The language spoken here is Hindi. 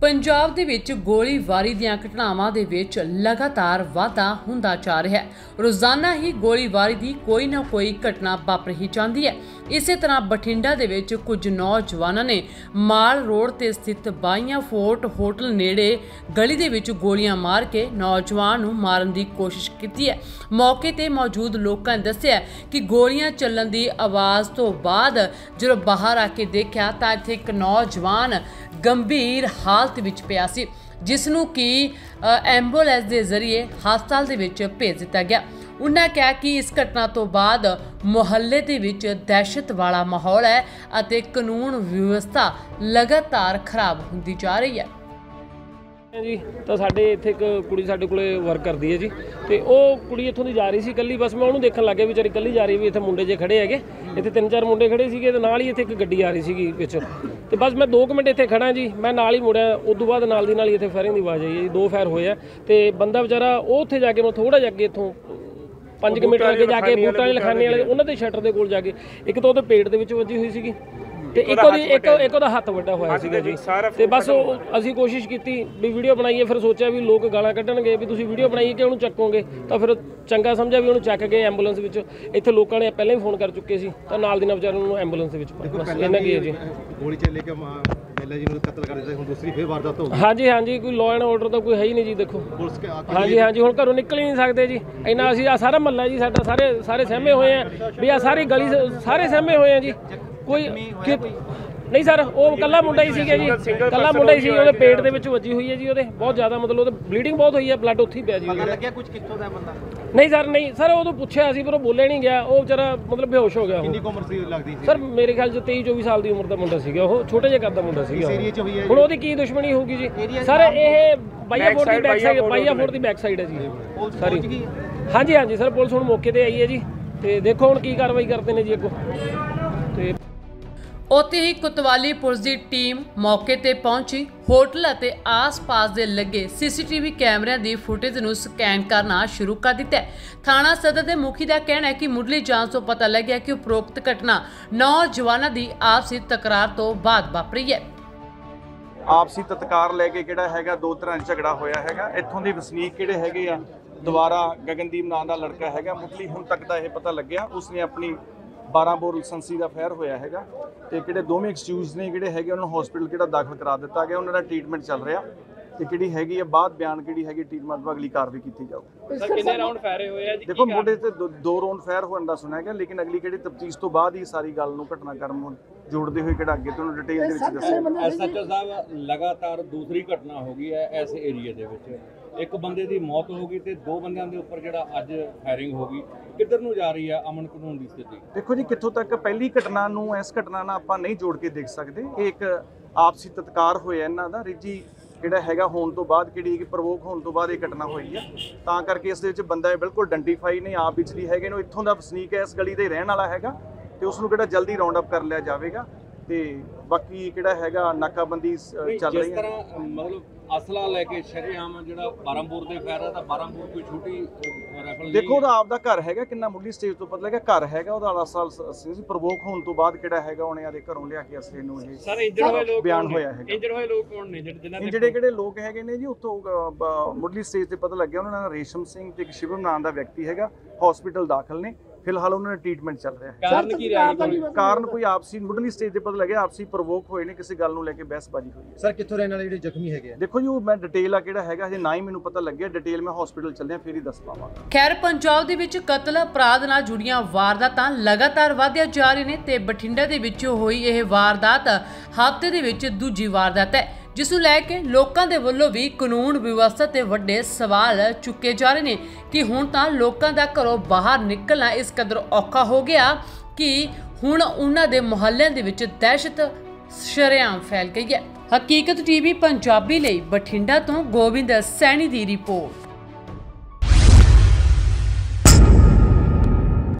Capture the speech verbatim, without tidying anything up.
पंजाब दे विच गोलीबारी दीआं घटनावां दे विच लगातार वाधा हुंदा जा रिहा है। रोज़ाना ही गोलीबारी दी कोई ना कोई घटना वापर ही जांदी है। इसे तरह बठिंडा दे विच कुछ नौजवानों ने माल रोड ते स्थित बाइया फोर्ट होटल नेड़े गली दे विच गोलियां मार के नौजवान नूं मारन दी कोशिश कीती है। मौके ते मौजूद लोकां ने दस्सिया कि गोलियां चलन दी आवाज़ तो बाद जदों बाहर आके देखिया तां इत्थे इक नौजवान गंभीर हालत विच पिया सी, जिसनूं कि एम्बूलेंस के जरिए हस्पताल दे विच भेज दिता गया। उन्होंने कहा कि इस घटना तो बाद मुहल्ले दे विच दहशत वाला माहौल है अते कानून व्यवस्था लगातार खराब होंदी जा रही है जी। तो साढ़े इत्थे एक कुड़ी साढ़े कोले वर्क करती है जी, तो वह कुड़ी इत्थों की जा रही सी कल्ली। बस मैं उन्होंने देखन लग गया बेचारी कल्ली जा रही भी, इत्थे मुंडे जे खड़े है इत्थे तीन चार मुंडे खड़े सीगे ते नाल ही इत्थे एक गड्डी आ रही सीगी पिछे। तो बस मैं दो मिनट इत्थे खड़ा जी, मैं नाल ही मुड़िया, उदों बाद नाल दी नाल ही इत्थे फायरिंग की आवाज़ आई है जी। दो फायर होए हैं तो बंदा बेचारा वो उत्थे जाके मैं थोड़ा जाके इत्थों पाँच किलोमीटर अगे जाके बूटा वाले लखाने वाले उन्होंने के शटर के कोल जाके एक तो वो पेट के वजी हुई सी, हत्थ वड्डा हुआ जी। तो बस असी कोशिश की भी वीडियो बनाइए, फिर सोचा भी लोग गाला कड्डणगे भी तुसीं वीडियो बनाइए कि उहनूं चक्कोगे, तो फिर चंगा समझा भी उहनूं चक के एंबूलेंस विच इत्थे लोकां ने पहले ही फोन कर चुके सी तां नाल दी नाल बेचारे नूं एंबूलेंस विच इन्ना की है जी। गोली चले के ਪਹਿਲਾਂ ਜਿਹਨੂੰ ਕਤਲ ਕਰ ਦਿੱਤਾ ਹੁਣ ਦੂਸਰੀ ਫੇਰ ਵਾਰਦਾਤ ਹੋ ਗਈ। ਹਾਂਜੀ ਹਾਂਜੀ ਕੋਈ ਲਾਅ ਐਂਡ ਆਰਡਰ ਤਾਂ ਕੋਈ ਹੈ ਹੀ ਨਹੀਂ ਜੀ। ਦੇਖੋ ਪੁਲਿਸ ਕੇ ਹਾਂਜੀ ਹਾਂਜੀ ਹੁਣ ਘਰੋਂ ਨਿਕਲ ਹੀ ਨਹੀਂ ਸਕਦੇ ਜੀ। ਇੰਨਾ ਅਸੀਂ ਆ ਸਾਰਾ ਮਹੱਲਾ ਜੀ ਸਾਡਾ ਸਾਰੇ ਸਾਰੇ ਸਹਿਮੇ ਹੋਏ ਆ ਵੀ ਆ ਸਾਰੀ ਗਲੀ ਸਾਰੇ ਸਹਿਮੇ ਹੋਏ ਆ ਜੀ। ਕੋਈ ਨਹੀਂ ਸਰ ਉਹ ਕੱਲਾ ਮੁੰਡਾ ਹੀ ਸੀਗਾ ਜੀ, ਕੱਲਾ ਮੁੰਡਾ ਹੀ ਸੀ, ਉਹਦੇ ਪੇਟ ਦੇ ਵਿੱਚ ਵੱਜੀ ਹੋਈ ਹੈ ਜੀ, ਉਹਦੇ ਬਹੁਤ ਜ਼ਿਆਦਾ ਮਤਲਬ ਉਹਦੇ ਬਲੀਡਿੰਗ ਬਹੁਤ ਹੋਈ ਹੈ, ਬਲੱਡ ਉੱਥੇ ਹੀ ਪਿਆ ਜੀ। ਪਤਾ ਲੱਗਿਆ ਕੁਝ ਕਿੱਥੋਂ ਦਾ ਬੰਦਾ? ਨਹੀਂ ਸਰ ਨਹੀਂ ਸਰ ਉਹ ਤੋਂ ਪੁੱਛਿਆ ਸੀ ਪਰ ਉਹ ਬੋਲੇ ਨਹੀਂ ਗਿਆ, ਉਹ ਵਿਚਾਰਾ ਮਤਲਬ ਬੇਹੋਸ਼ ਹੋ ਗਿਆ। ਕਿੰਨੀ ਉਮਰ ਸੀ ਲੱਗਦੀ ਸੀ ਸਰ? ਮੇਰੇ ਖਿਆਲ ਚ ਤੇਈ ਚੌਵੀ ਸਾਲ ਦੀ ਉਮਰ ਦਾ ਮੁੰਡਾ ਸੀਗਾ, ਉਹ ਛੋਟੇ ਜਿਹੇ ਕੱਦ ਦਾ ਮੁੰਡਾ ਸੀਗਾ। ਹੁਣ ਉਹਦੀ ਕੀ ਦੁਸ਼ਮਣੀ ਹੋਊਗੀ ਜੀ ਸਰ? ਇਹ ਬਾਈਆ ਫੋਰਟ ਦੀ ਬੈਕ ਸਾਈਡ ਬਾਈਆ ਫੋਰਟ ਦੀ ਬੈਕ ਸਾਈਡ ਹੈ ਜੀ ਸਾਰੀ। ਹਾਂਜੀ ਹਾਂਜੀ ਸਰ ਪੁਲਿਸ ਹੁਣ ਮੌਕੇ ਤੇ ਆਈ ਹੈ ਜੀ, ਤੇ ਦੇਖੋ ਹੁਣ ਕੀ ਕਾਰਵਾਈ ਕਰਦੇ ਨੇ ਜੀ ਅੱਗੋਂ। ਤੇ ਉੱਥੇ ही कोतवाली पुलिस की टीम मौके पर पहुंची। होटल ਅਤੇ आस-पास के लगे सीसीटीवी कैमरिਆਂ की फुटेज ਨੂੰ ਸਕੈਨ करना शुरू कर दिता है। थाना सदर के मुखी का कहना है कि ਮੁੱਢਲੀ ਜਾਂਚ ਤੋਂ पता लगे कि उपरोक्त घटना नौजवानों की आपसी तकरार तो बाद वापरी है। आपसी तत्कार लैके ਜਿਹੜਾ ਹੈਗਾ दो तरह झगड़ा होया हैगा। ਇੱਥੋਂ ਦੇ ਵਸਨੀਕ ਜਿਹੜੇ ਹੈਗੇ ਆ ਦੁਬਾਰਾ ਗਗਨਦੀਪ ਨਾਂ ਦਾ लड़का हैगा, ਮੁੱਢਲੀ ਹੁਣ तक ਦਾ ਇਹ पता लग्या उसने अपनी बारह बोर लाइसेंसी का फायर होया हैगा ते किहड़े दोवें एक्सक्यूज ने जिहड़े हैगे उन्होंने हॉस्पिटल किहड़ा दाखिल करा दिता गया, उन्होंने ट्रीटमेंट चल रहा ते किहड़ी हैगी बाद बयान किहड़ी हैगी ट्रीटमेंट तो अगली कार्रवाई कीती जाऊगी। सर कितने राउंड फायर होया जी? देखो मोटे ते दो राउंड फायर होने का सुना गया, लेकिन अगली किहड़ी तफ्तीश तो बाद ही सारी गल नूं घटनाक्रम नूं जोड़ते हुए किहड़ा अगे तुहानूं डिटेल दे विच दस्सांगे। एसएचओ साहब लगातार दूसरी घटना हो गई है इस एरिए दे विच, एक बंदे की मौत हो गई तो दो बंदों के उपर जो अज फायरिंग हो गई, किधर नूं जा रही है अमन कानून की स्थिति? देखो जी कितों तक पहली घटना नूं इस घटना नाल आपां नहीं जोड़ के देख सकते। एक आपसी तत्कार होया इन्हां दा रिजी जिहड़ा हैगा होण तो बाद किहड़ी प्रवोक होण तो बाद घटना हुई है, तां करके इस दे विच बंदा बिल्कुल आइडेंटिफाई नहीं आप विचली हैगे नूं इत्थों दा वसनीक है, इस गली दे रहण वाला हैगा ते उसनूं किहड़ा जल्दी राउंड अप कर लिया जाएगा ते बाकी किहड़ा हैगा नाकाबंदी चल रही है। मतलब असला लेके शरेआम जिहड़ा बारंपुर दे फायदा दा बारंपुर कोई छोटी रैफल देखो दा आपदा घर हैगा कितना मुढली स्टेज तो पता लगा घर हैगा ओदा असला सी प्रवोक होने तो बाद किहड़ा हैगा ओने आदे घरों लिया के असले नु ये सारे इंजर्ड होए लोग बयान होया हैगा। इंजर्ड होए लोग कौन ने जिन्हां दे जिहड़े किहड़े लोग हैगे ने जी उत्तों मुढली स्टेज ते पता लग गया उन्हां दा रेशम सिंह ते शिवम नाम दा व्यक्ति हैगा हॉस्पिटल दाखिल ने फिलहाल उन्होंने ट्रीटमेंट चल रहा है। कारण कोई आपसी मुढली स्टेज पर पता लगे आपसी प्रवोक होए ने किसी गल नूं लेके बहसबाजी हुई है। सर कित्थों रहने वाले जिहड़े जख्मी हैगे? देखो जी मैं डिटेल आ किहड़ा हैगा हजे ना ही मैनूं पता लग्गिया, डिटेल मैं हॉस्पिटल चलिया फिर ही दस पावांगा। खैर पंजाब दे विच कतल अपराध नाल जुड़ियां वारदातां लगातार वधिया जा रही ने ते बठिंडा दे विच होई इह वारदात हफ्ते दे विच दूजी वारदात है, जिस नूं लै के लोकां दे वल्लों भी कानून व्यवस्था ते वड्डे सवाल चुके जा रहे हैं कि हुण तां लोकां दा घरों बाहर निकलना इस कदर औखा हो गया कि हुण उन्हां दे मुहल्लिआं दे विच दहशत शरेआम फैल गई है। हकीकत टीवी पंजाबी लई बठिंडा तो गोविंद सैनी की रिपोर्ट।